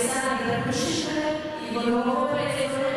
Александра Пушишина и его против.